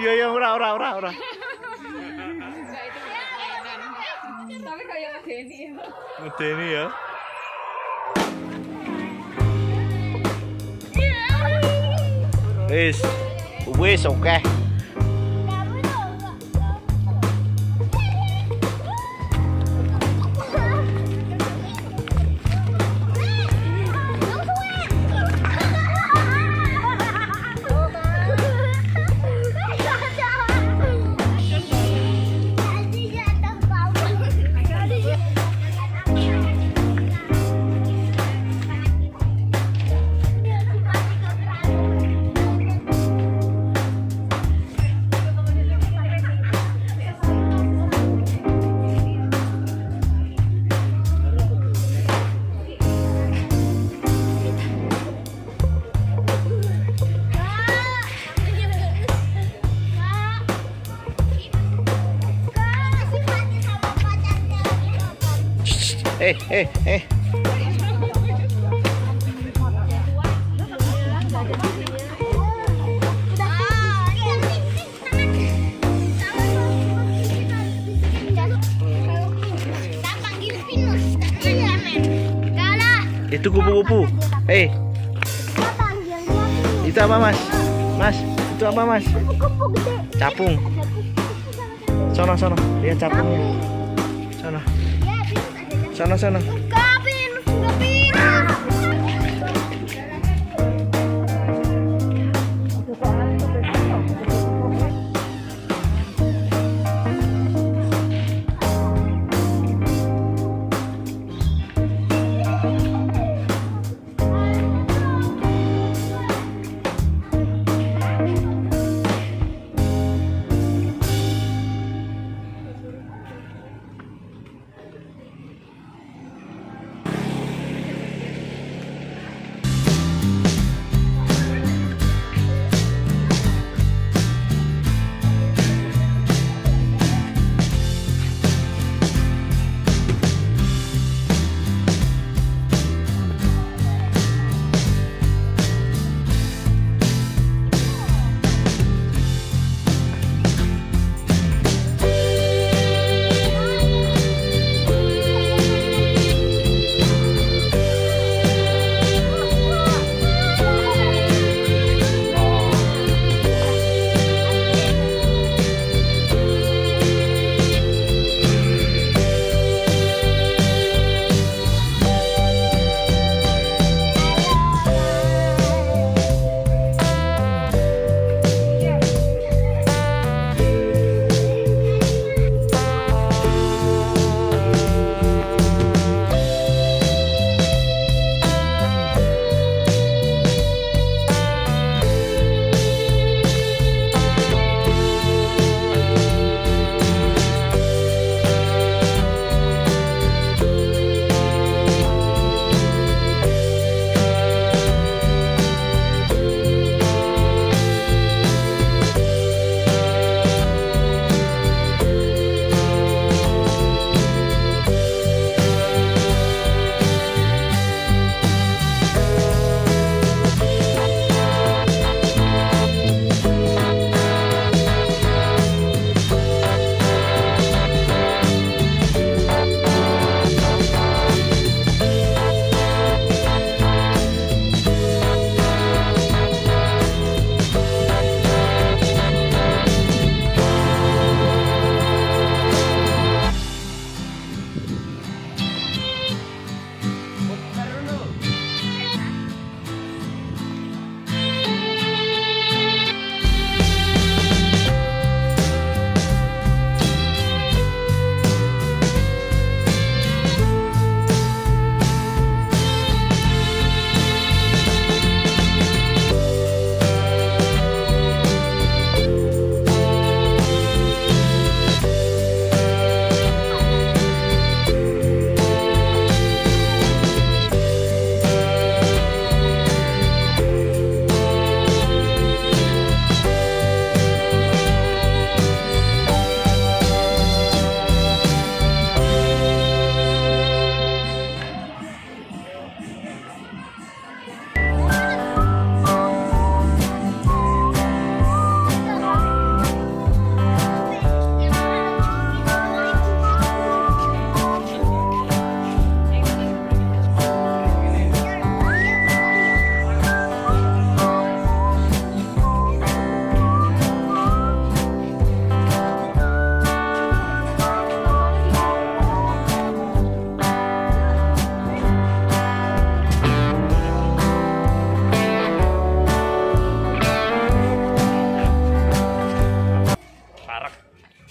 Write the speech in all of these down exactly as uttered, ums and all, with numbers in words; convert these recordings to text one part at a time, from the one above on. Iya iya ora ora ora ora. Tapi kayak ngedeni ya. Ngedeni ya. Wis. Wis oke. Eh, eh, eh. Itu kupu-kupu. Eh. Itu apa, Mas? Mas, itu apa, Mas? Capung. Sono, sono. Lihat capungnya. Sono. Sana sana. Kapin, kapin.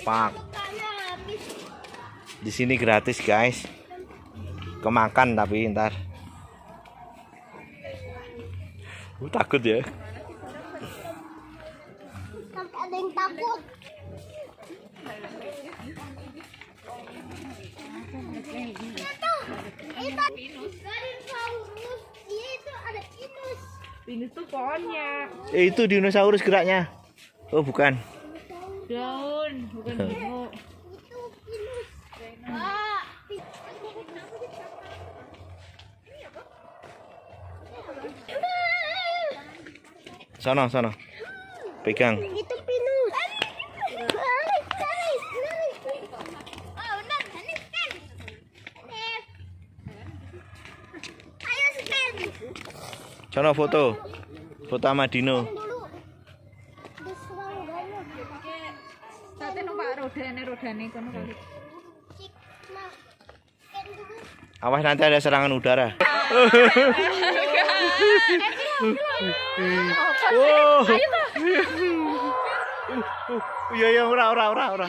Park. Di sini gratis guys, kemakan tapi ntar. Lu takut ya? Ada yang takut. Pinus tuh pohonnya. Eh, itu dinosaurus geraknya. Oh, bukan. Daun, bukan dino. Itu pinus. Ah. Sono, sono. Pegang. Itu pinus. Oh, nah, ini kan. Ayo scan. Sono foto. Foto sama dino. Awas nanti ada serangan udara. Oh. Iya iya ora ora ora ora.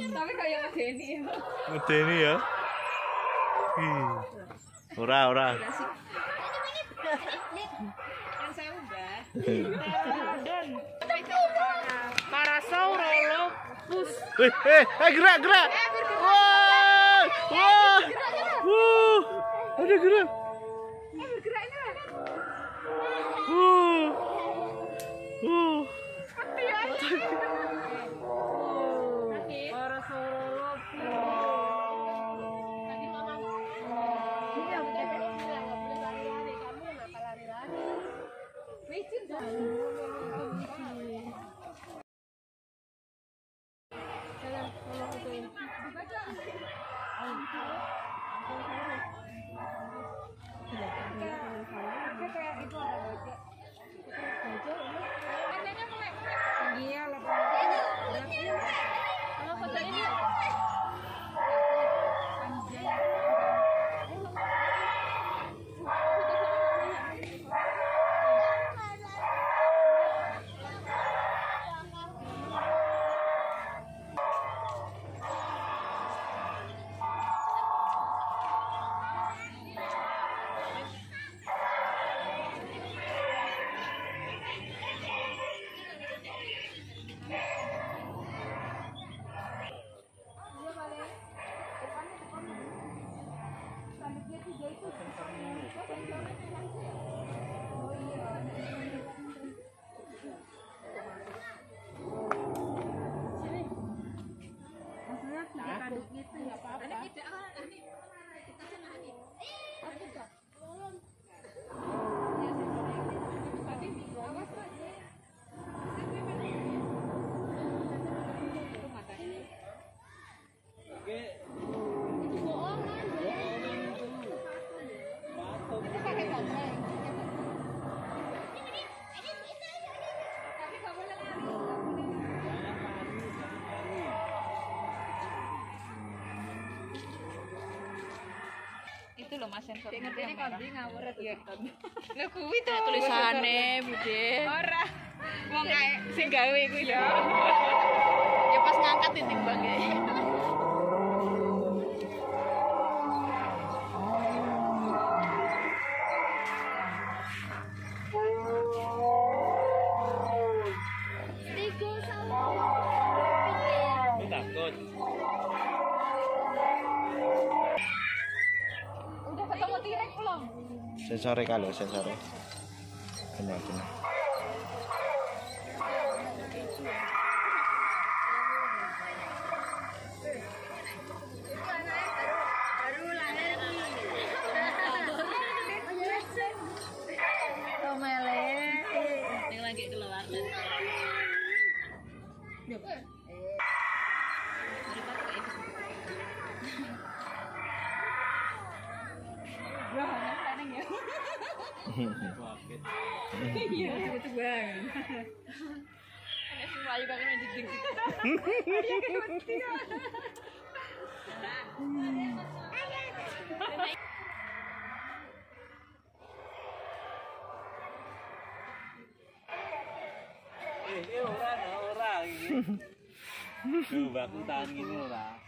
Tapi kayak ngedeni ya. Ngedeni ya. Ora ora. Yang saya ubah. Parasaurolophus. Eh eh gerak gerak. Wah. Wah. Wuh. Ada gerak. Eh bergerak ini. Uh. Uh. Mas sensor ngerti kondi ngawur ya kon. Lho kuwi to tulisane Bude. Ora. Wong ae sing gawe kuwi lho. Ya pas ngangkat ditimbang ya. Sensore kalau sensore benar benar iya itu bang ada semua juga kan dijing ini orang orang gitu. Duh, baku tahan gini orang.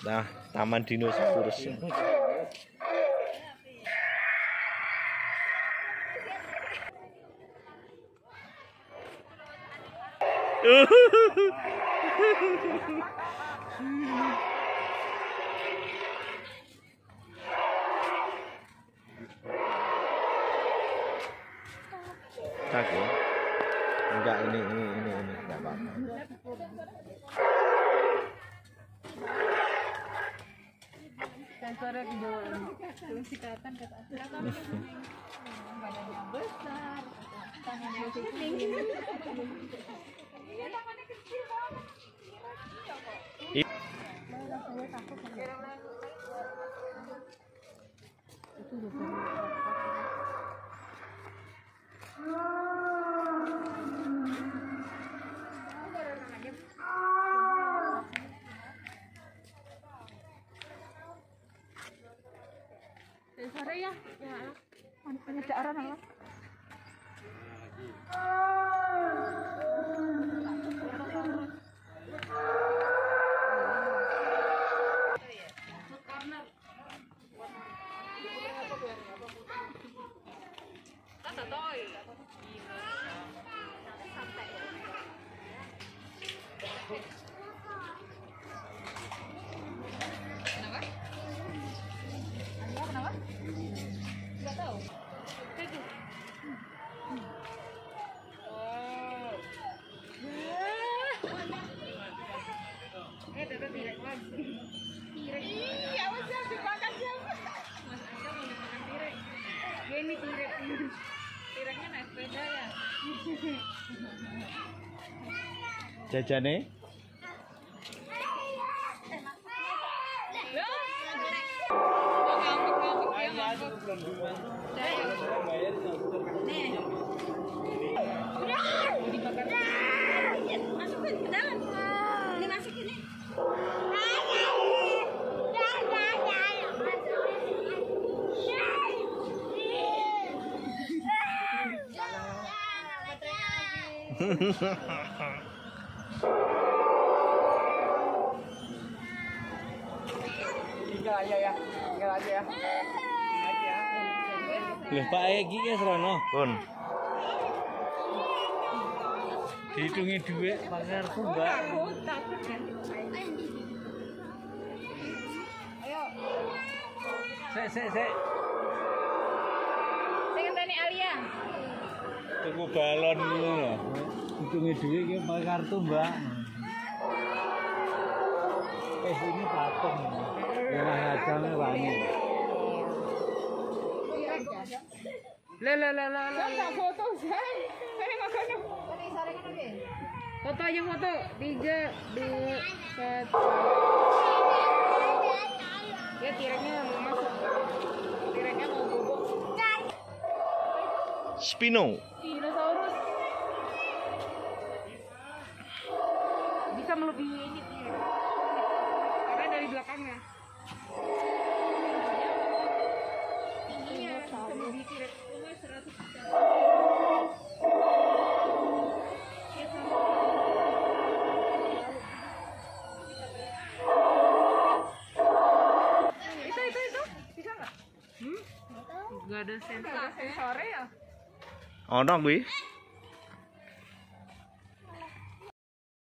Nah, taman dinosaurus. Takut? Enggak, ini ini ini ini enggak apa-apa. Sensor kejauhan, sikatan kata badannya besar, tangannya kuning. Iya, tangannya kecil banget. Sore ya, ya. Ada arah nang. Jajane tinggal aja ya, tinggal aja ya. Loh, Pak Egi ya serono. Pun. Dihitungi duit, pangarepku, Mbak. Ayo. Sik, sik, sik. Sing ngenteni Alia. Tunggu balon dulu loh. Hitungi duit iki pakai kartu, Mbak. Eh, ini patung. Merah kacangnya wangi. Le le le le. Enggak foto, Zan. Saya enggak foto. Ini sore kan oke. Foto aja foto. tiga dua satu. Ya tiraknya mau masuk. Tiraknya mau bobok. Spino. Dinosaurus. Bisa melebihi ini tirak. Karena dari belakangnya. Gak ada sensor ya? Ono kuwi.